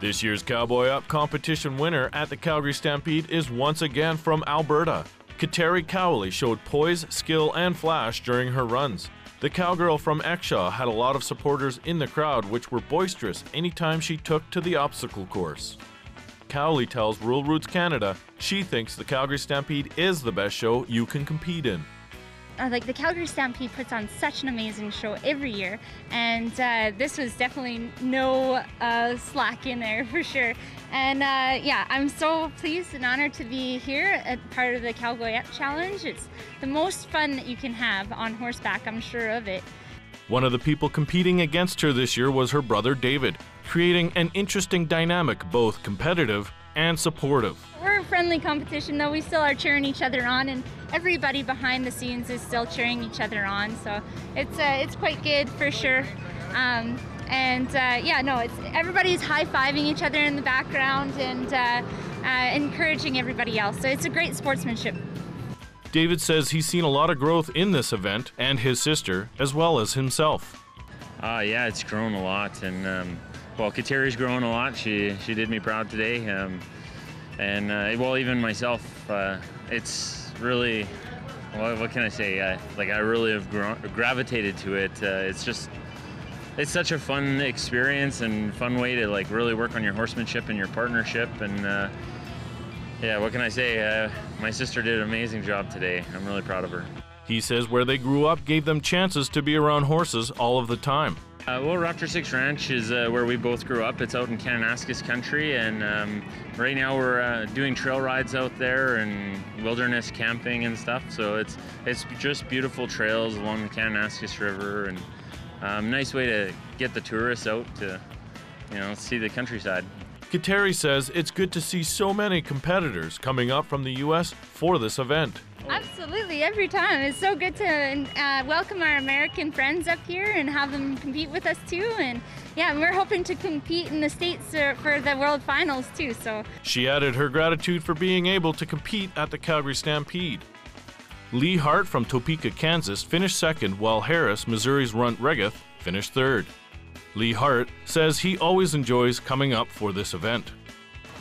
This year's Cowboy Up competition winner at the Calgary Stampede is once again from Alberta. Kateri Cowley showed poise, skill, and flash during her runs. The cowgirl from Exshaw had a lot of supporters in the crowd, which were boisterous anytime she took to the obstacle course. Cowley tells Rural Roots Canada she thinks the Calgary Stampede is the best show you can compete in. Like, the Calgary Stampede puts on such an amazing show every year, and this was definitely no slack in there for sure. And yeah, I'm so pleased and honored to be here at part of the Cowboy Up Challenge. It's the most fun that you can have on horseback, I'm sure of it. One of the people competing against her this year was her brother David, creating an interesting dynamic, both competitive and supportive. We're a friendly competition, though. We still are cheering each other on, and everybody behind the scenes is still cheering each other on, so it's quite good for sure. Yeah, no, everybody's high-fiving each other in the background and encouraging everybody else, so it's a great sportsmanship. David says he's seen a lot of growth in this event, and his sister, as well as himself. Yeah, it's grown a lot, and well, Kateri's grown a lot. She did me proud today, and well, even myself. It's really, well, what can I say? Like, I really have gravitated to it. It's just, it's such a fun experience and fun way to, like, really work on your horsemanship and your partnership. And yeah, what can I say? My sister did an amazing job today. I'm really proud of her. He says where they grew up gave them chances to be around horses all of the time. Well, Raptor Six Ranch is where we both grew up. It's out in Kananaskis country, and right now we're doing trail rides out there and wilderness camping and stuff. So it's just beautiful trails along the Kananaskis River, and nice way to get the tourists out to, you know, see the countryside. Kateri says it's good to see so many competitors coming up from the U.S. for this event. Absolutely, every time. It's so good to welcome our American friends up here and have them compete with us too. And yeah, we're hoping to compete in the States for the World Finals too. So she added her gratitude for being able to compete at the Calgary Stampede. Lee Hart from Topeka, Kansas finished second, while Harris, Missouri's Runt Reggeth, finished third. Lee Hart says he always enjoys coming up for this event.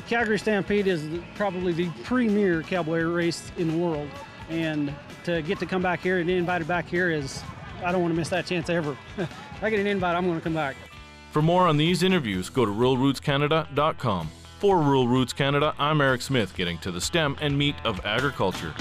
Calgary Stampede is probably the premier cowboy race in the world, and to get to come back here and invited back here is, I don't want to miss that chance ever. If I get an invite, I'm going to come back. For more on these interviews, go to ruralrootscanada.com. For Rural Roots Canada, I'm Eric Smith, getting to the stem and meat of agriculture.